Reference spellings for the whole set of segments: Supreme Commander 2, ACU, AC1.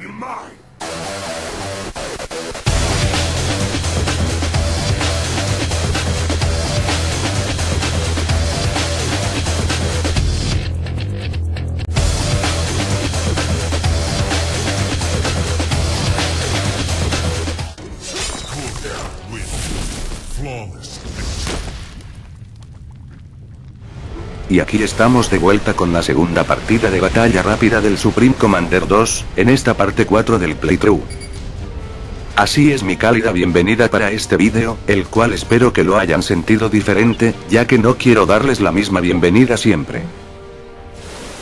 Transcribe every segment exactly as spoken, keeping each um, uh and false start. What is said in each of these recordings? be mine! Cooldown win. Flawless victory. Y aquí estamos de vuelta con la segunda partida de batalla rápida del Supreme Commander dos, en esta parte cuatro del playthrough. Así es, mi cálida bienvenida para este vídeo, el cual espero que lo hayan sentido diferente, ya que no quiero darles la misma bienvenida siempre.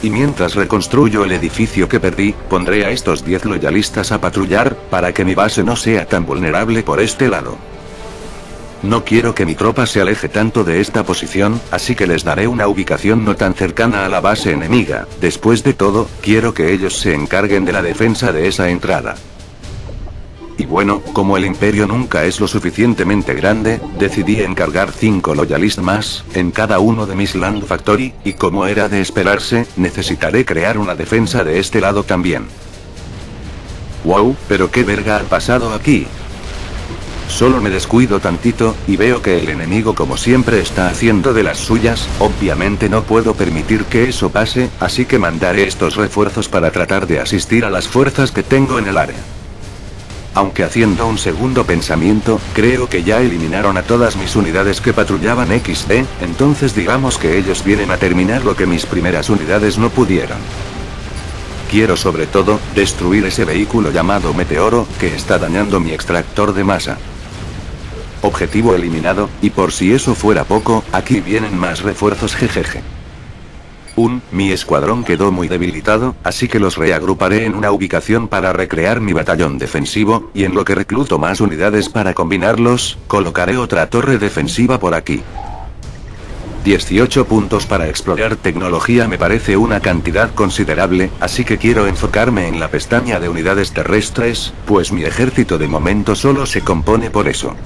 Y mientras reconstruyo el edificio que perdí, pondré a estos diez loyalistas a patrullar, para que mi base no sea tan vulnerable por este lado. No quiero que mi tropa se aleje tanto de esta posición, así que les daré una ubicación no tan cercana a la base enemiga. Después de todo, quiero que ellos se encarguen de la defensa de esa entrada. Y bueno, como el imperio nunca es lo suficientemente grande, decidí encargar cinco loyalistas más, en cada uno de mis Land Factory, y como era de esperarse, necesitaré crear una defensa de este lado también. Wow, pero qué verga ha pasado aquí. Solo me descuido tantito, y veo que el enemigo como siempre está haciendo de las suyas. Obviamente no puedo permitir que eso pase, así que mandaré estos refuerzos para tratar de asistir a las fuerzas que tengo en el área. Aunque haciendo un segundo pensamiento, creo que ya eliminaron a todas mis unidades que patrullaban equis de, entonces digamos que ellos vienen a terminar lo que mis primeras unidades no pudieron. Quiero sobre todo, destruir ese vehículo llamado Meteoro, que está dañando mi extractor de masa. Objetivo eliminado, y por si eso fuera poco, aquí vienen más refuerzos jejeje. Un, mi escuadrón quedó muy debilitado, así que los reagruparé en una ubicación para recrear mi batallón defensivo, y en lo que recluto más unidades para combinarlos, colocaré otra torre defensiva por aquí. dieciocho puntos para explorar tecnología me parece una cantidad considerable, así que quiero enfocarme en la pestaña de unidades terrestres, pues mi ejército de momento solo se compone por eso.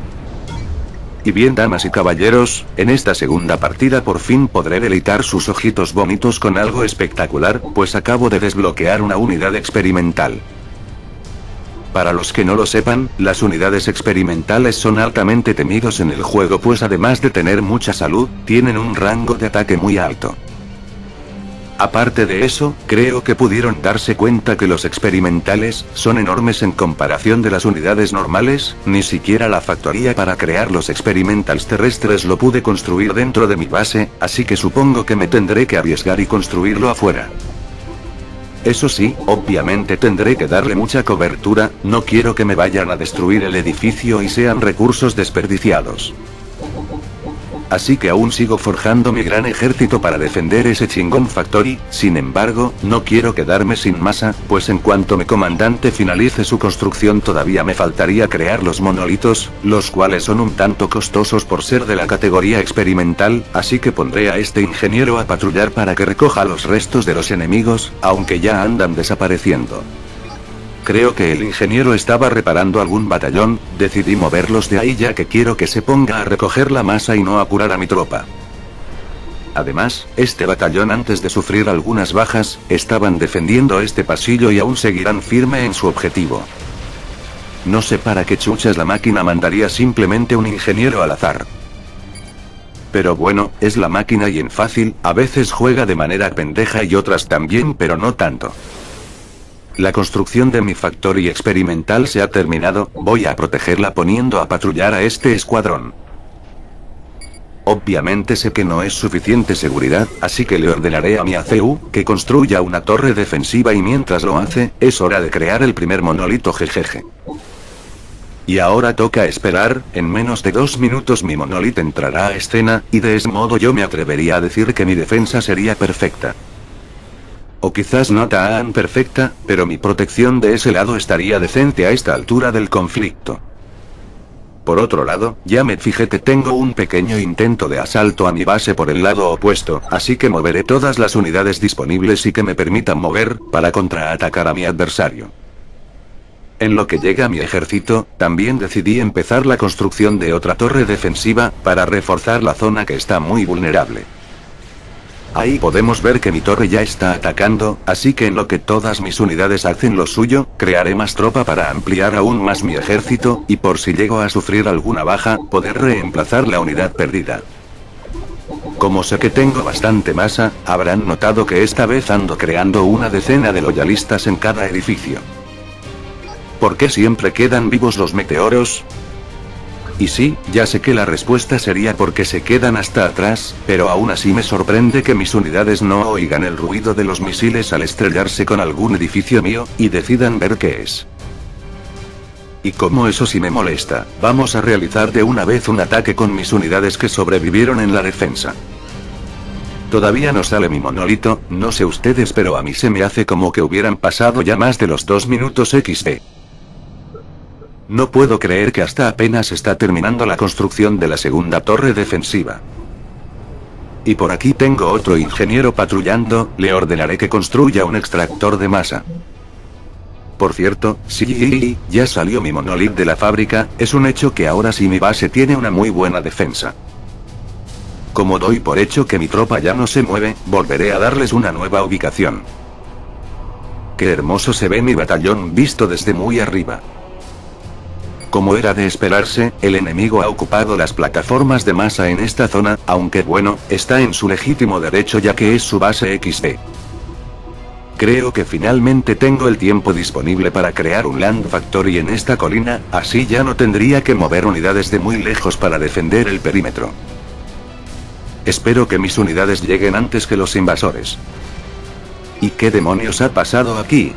Y bien, damas y caballeros, en esta segunda partida por fin podré deleitar sus ojitos bonitos con algo espectacular, pues acabo de desbloquear una unidad experimental. Para los que no lo sepan, las unidades experimentales son altamente temidos en el juego, pues además de tener mucha salud, tienen un rango de ataque muy alto. Aparte de eso, creo que pudieron darse cuenta que los experimentales son enormes en comparación de las unidades normales, ni siquiera la factoría para crear los experimentals terrestres lo pude construir dentro de mi base, así que supongo que me tendré que arriesgar y construirlo afuera. Eso sí, obviamente tendré que darle mucha cobertura, no quiero que me vayan a destruir el edificio y sean recursos desperdiciados. Así que aún sigo forjando mi gran ejército para defender ese chingón factory, sin embargo, no quiero quedarme sin masa, pues en cuanto mi comandante finalice su construcción todavía me faltaría crear los monolitos, los cuales son un tanto costosos por ser de la categoría experimental, así que pondré a este ingeniero a patrullar para que recoja los restos de los enemigos, aunque ya andan desapareciendo. Creo que el ingeniero estaba reparando algún batallón, decidí moverlos de ahí ya que quiero que se ponga a recoger la masa y no apurar a mi tropa. Además, este batallón antes de sufrir algunas bajas, estaban defendiendo este pasillo y aún seguirán firme en su objetivo. No sé para qué chuchas la máquina mandaría simplemente un ingeniero al azar. Pero bueno, es la máquina y en fácil, a veces juega de manera pendeja y otras también pero no tanto. La construcción de mi factory experimental se ha terminado, voy a protegerla poniendo a patrullar a este escuadrón. Obviamente sé que no es suficiente seguridad, así que le ordenaré a mi A C U, que construya una torre defensiva y mientras lo hace, es hora de crear el primer monolito jejeje. Y ahora toca esperar, en menos de dos minutos mi monolito entrará a escena, y de ese modo yo me atrevería a decir que mi defensa sería perfecta. O quizás no tan perfecta, pero mi protección de ese lado estaría decente a esta altura del conflicto. Por otro lado, ya me fijé que tengo un pequeño intento de asalto a mi base por el lado opuesto, así que moveré todas las unidades disponibles y que me permitan mover, para contraatacar a mi adversario. En lo que llega mi ejército, también decidí empezar la construcción de otra torre defensiva, para reforzar la zona que está muy vulnerable. Ahí podemos ver que mi torre ya está atacando, así que en lo que todas mis unidades hacen lo suyo, crearé más tropa para ampliar aún más mi ejército, y por si llego a sufrir alguna baja, poder reemplazar la unidad perdida. Como sé que tengo bastante masa, habrán notado que esta vez ando creando una decena de loyalistas en cada edificio. ¿Por qué siempre quedan vivos los meteoros? Y sí, ya sé que la respuesta sería porque se quedan hasta atrás, pero aún así me sorprende que mis unidades no oigan el ruido de los misiles al estrellarse con algún edificio mío, y decidan ver qué es. Y como eso sí me molesta, vamos a realizar de una vez un ataque con mis unidades que sobrevivieron en la defensa. Todavía no sale mi monolito, no sé ustedes pero a mí se me hace como que hubieran pasado ya más de los dos minutos equis de. No puedo creer que hasta apenas está terminando la construcción de la segunda torre defensiva. Y por aquí tengo otro ingeniero patrullando, le ordenaré que construya un extractor de masa. Por cierto, sí, ya salió mi monolith de la fábrica, es un hecho que ahora sí mi base tiene una muy buena defensa. Como doy por hecho que mi tropa ya no se mueve, volveré a darles una nueva ubicación. Qué hermoso se ve mi batallón visto desde muy arriba. Como era de esperarse, el enemigo ha ocupado las plataformas de masa en esta zona, aunque bueno, está en su legítimo derecho ya que es su base equis de. Creo que finalmente tengo el tiempo disponible para crear un Land Factory en esta colina, así ya no tendría que mover unidades de muy lejos para defender el perímetro. Espero que mis unidades lleguen antes que los invasores. ¿Y qué demonios ha pasado aquí?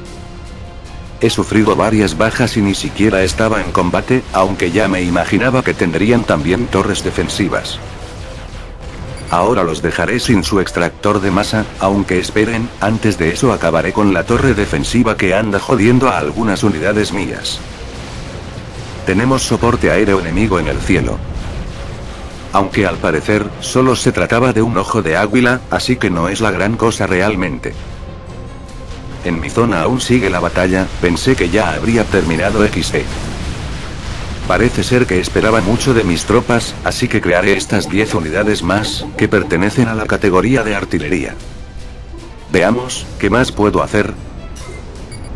He sufrido varias bajas y ni siquiera estaba en combate, aunque ya me imaginaba que tendrían también torres defensivas. Ahora los dejaré sin su extractor de masa, aunque esperen, antes de eso acabaré con la torre defensiva que anda jodiendo a algunas unidades mías. Tenemos soporte aéreo enemigo en el cielo. Aunque al parecer, solo se trataba de un ojo de águila, así que no es la gran cosa realmente. En mi zona aún sigue la batalla, pensé que ya habría terminado equis de. Parece ser que esperaba mucho de mis tropas, así que crearé estas diez unidades más, que pertenecen a la categoría de artillería. Veamos, ¿qué más puedo hacer?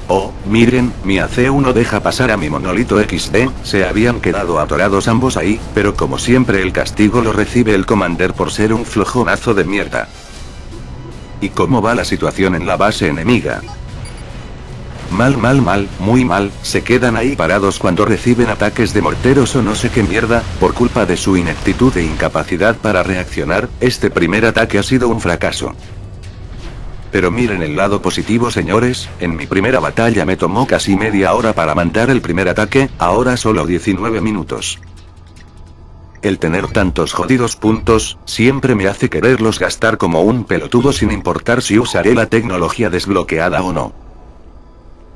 Oh, miren, mi A C uno deja pasar a mi monolito equis de, se habían quedado atorados ambos ahí, pero como siempre el castigo lo recibe el Commander por ser un flojonazo de mierda. ¿Y cómo va la situación en la base enemiga? Mal, mal, mal, muy mal, se quedan ahí parados cuando reciben ataques de morteros o no sé qué mierda, por culpa de su ineptitud e incapacidad para reaccionar, este primer ataque ha sido un fracaso. Pero miren el lado positivo señores, en mi primera batalla me tomó casi media hora para mandar el primer ataque, ahora solo diecinueve minutos. El tener tantos jodidos puntos, siempre me hace quererlos gastar como un pelotudo sin importar si usaré la tecnología desbloqueada o no.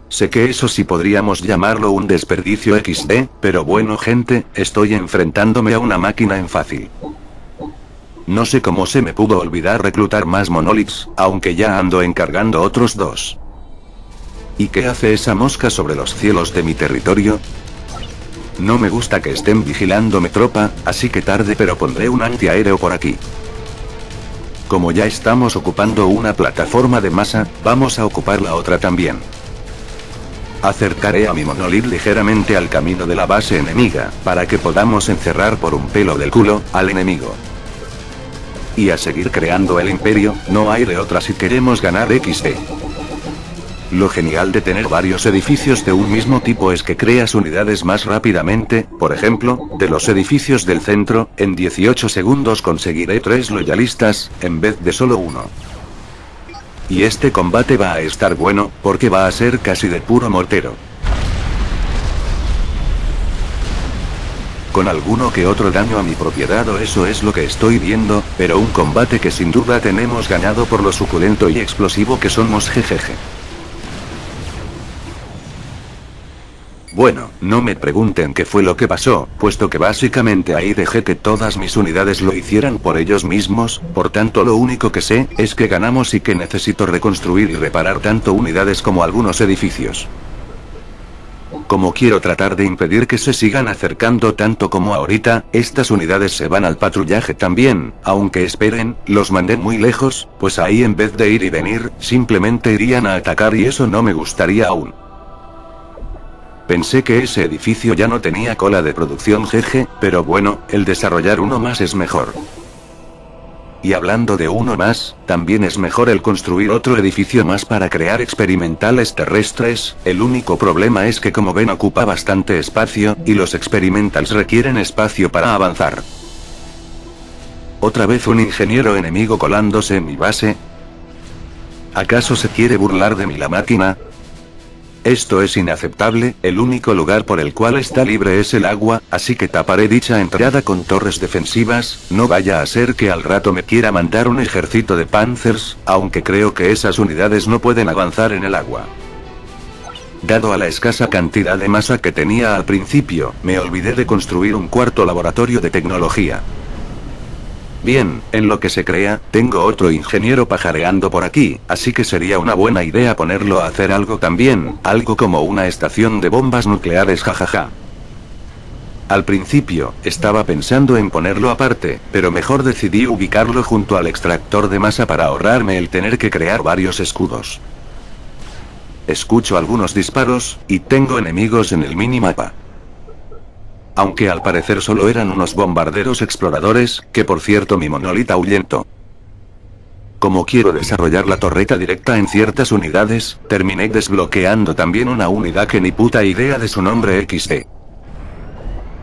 Sé que eso sí podríamos llamarlo un desperdicio equis de, pero bueno gente, estoy enfrentándome a una máquina en fácil. No sé cómo se me pudo olvidar reclutar más monoliths, aunque ya ando encargando otros dos. ¿Y qué hace esa mosca sobre los cielos de mi territorio? No me gusta que estén vigilándome tropa, así que tarde pero pondré un antiaéreo por aquí. Como ya estamos ocupando una plataforma de masa, vamos a ocupar la otra también. Acercaré a mi monolith ligeramente al camino de la base enemiga, para que podamos encerrar por un pelo del culo al enemigo. Y a seguir creando el imperio, no hay de otra si queremos ganar equis de. Lo genial de tener varios edificios de un mismo tipo es que creas unidades más rápidamente, por ejemplo, de los edificios del centro, en dieciocho segundos conseguiré tres loyalistas, en vez de solo uno. Y este combate va a estar bueno, porque va a ser casi de puro mortero. Con alguno que otro daño a mi propiedad o eso es lo que estoy viendo, pero un combate que sin duda tenemos ganado por lo suculento y explosivo que somos jejeje. Bueno, no me pregunten qué fue lo que pasó, puesto que básicamente ahí dejé que todas mis unidades lo hicieran por ellos mismos, por tanto lo único que sé, es que ganamos y que necesito reconstruir y reparar tanto unidades como algunos edificios. Como quiero tratar de impedir que se sigan acercando tanto como ahorita, estas unidades se van al patrullaje también, aunque esperen, los mandé muy lejos, pues ahí en vez de ir y venir, simplemente irían a atacar y eso no me gustaría aún. Pensé que ese edificio ya no tenía cola de producción jeje, pero bueno, el desarrollar uno más es mejor. Y hablando de uno más, también es mejor el construir otro edificio más para crear experimentales terrestres, el único problema es que como ven ocupa bastante espacio, y los experimentals requieren espacio para avanzar. ¿Otra vez un ingeniero enemigo colándose en mi base? ¿Acaso se quiere burlar de mí la máquina? Esto es inaceptable, el único lugar por el cual está libre es el agua, así que taparé dicha entrada con torres defensivas, no vaya a ser que al rato me quiera mandar un ejército de panzers, aunque creo que esas unidades no pueden avanzar en el agua. Dado a la escasa cantidad de masa que tenía al principio, me olvidé de construir un cuarto laboratorio de tecnología. Bien, en lo que se crea, tengo otro ingeniero pajareando por aquí, así que sería una buena idea ponerlo a hacer algo también, algo como una estación de bombas nucleares jajaja. Al principio, estaba pensando en ponerlo aparte, pero mejor decidí ubicarlo junto al extractor de masa para ahorrarme el tener que crear varios escudos. Escucho algunos disparos, y tengo enemigos en el minimapa. Aunque al parecer solo eran unos bombarderos exploradores, que por cierto mi monolita ahuyentó. Como quiero desarrollar la torreta directa en ciertas unidades, terminé desbloqueando también una unidad que ni puta idea de su nombre equis de.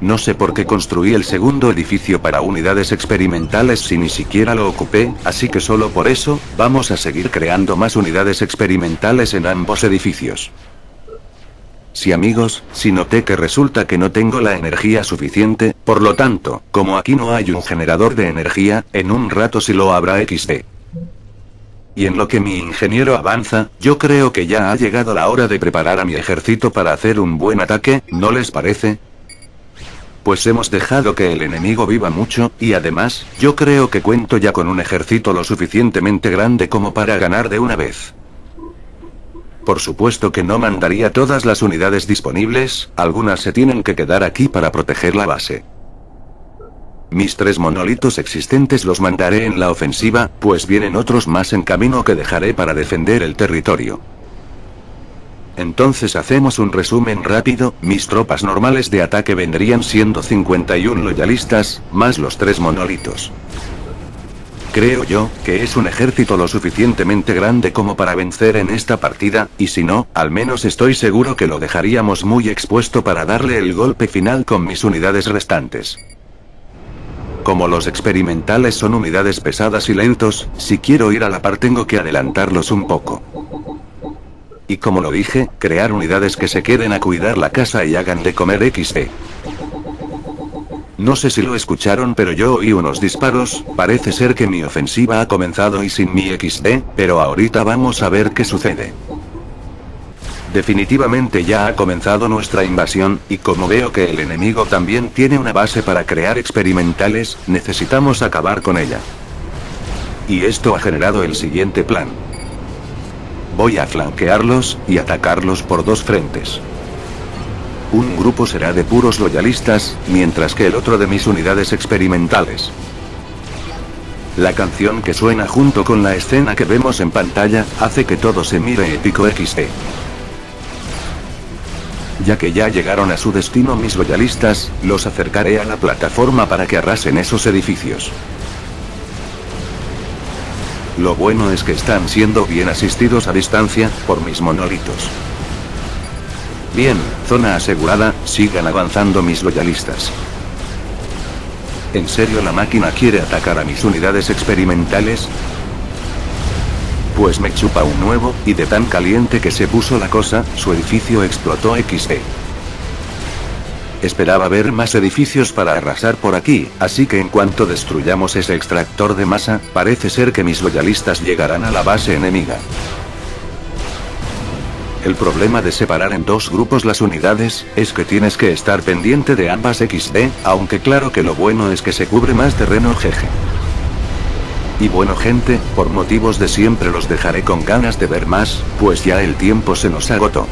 No sé por qué construí el segundo edificio para unidades experimentales si ni siquiera lo ocupé, así que solo por eso, vamos a seguir creando más unidades experimentales en ambos edificios. Sí amigos, si noté que resulta que no tengo la energía suficiente, por lo tanto, como aquí no hay un generador de energía, en un rato sí lo habrá equis de. Y en lo que mi ingeniero avanza, yo creo que ya ha llegado la hora de preparar a mi ejército para hacer un buen ataque, ¿no les parece? Pues hemos dejado que el enemigo viva mucho, y además, yo creo que cuento ya con un ejército lo suficientemente grande como para ganar de una vez. Por supuesto que no mandaría todas las unidades disponibles, algunas se tienen que quedar aquí para proteger la base. Mis tres monolitos existentes los mandaré en la ofensiva, pues vienen otros más en camino que dejaré para defender el territorio. Entonces hacemos un resumen rápido, mis tropas normales de ataque vendrían siendo cincuenta y uno loyalistas, más los tres monolitos. Creo yo, que es un ejército lo suficientemente grande como para vencer en esta partida, y si no, al menos estoy seguro que lo dejaríamos muy expuesto para darle el golpe final con mis unidades restantes. Como los experimentales son unidades pesadas y lentos, si quiero ir a la par tengo que adelantarlos un poco. Y como lo dije, crear unidades que se queden a cuidar la casa y hagan de comer equis de. No sé si lo escucharon pero yo oí unos disparos, parece ser que mi ofensiva ha comenzado y sin mi equis de, pero ahorita vamos a ver qué sucede. Definitivamente ya ha comenzado nuestra invasión, y como veo que el enemigo también tiene una base para crear experimentales, necesitamos acabar con ella. Y esto ha generado el siguiente plan. Voy a flanquearlos, y atacarlos por dos frentes. Un grupo será de puros loyalistas, mientras que el otro de mis unidades experimentales. La canción que suena junto con la escena que vemos en pantalla, hace que todo se mire épico equis de. Ya que ya llegaron a su destino mis loyalistas, los acercaré a la plataforma para que arrasen esos edificios. Lo bueno es que están siendo bien asistidos a distancia, por mis monolitos. Bien, zona asegurada, sigan avanzando mis loyalistas. ¿En serio la máquina quiere atacar a mis unidades experimentales? Pues me chupa un nuevo, y de tan caliente que se puso la cosa, su edificio explotó equis de. Esperaba ver más edificios para arrasar por aquí, así que en cuanto destruyamos ese extractor de masa, parece ser que mis loyalistas llegarán a la base enemiga. El problema de separar en dos grupos las unidades, es que tienes que estar pendiente de ambas equis de, aunque claro que lo bueno es que se cubre más terreno jeje. Y bueno gente, por motivos de siempre los dejaré con ganas de ver más, pues ya el tiempo se nos agotó.